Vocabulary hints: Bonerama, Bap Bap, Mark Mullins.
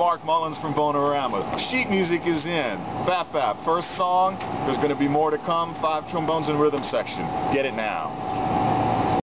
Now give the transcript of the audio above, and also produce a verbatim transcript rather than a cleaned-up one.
Mark Mullins from Bonerama. Sheet music is in. Bap Bap, first song. There's going to be more to come. Five trombones and rhythm section. Get it now.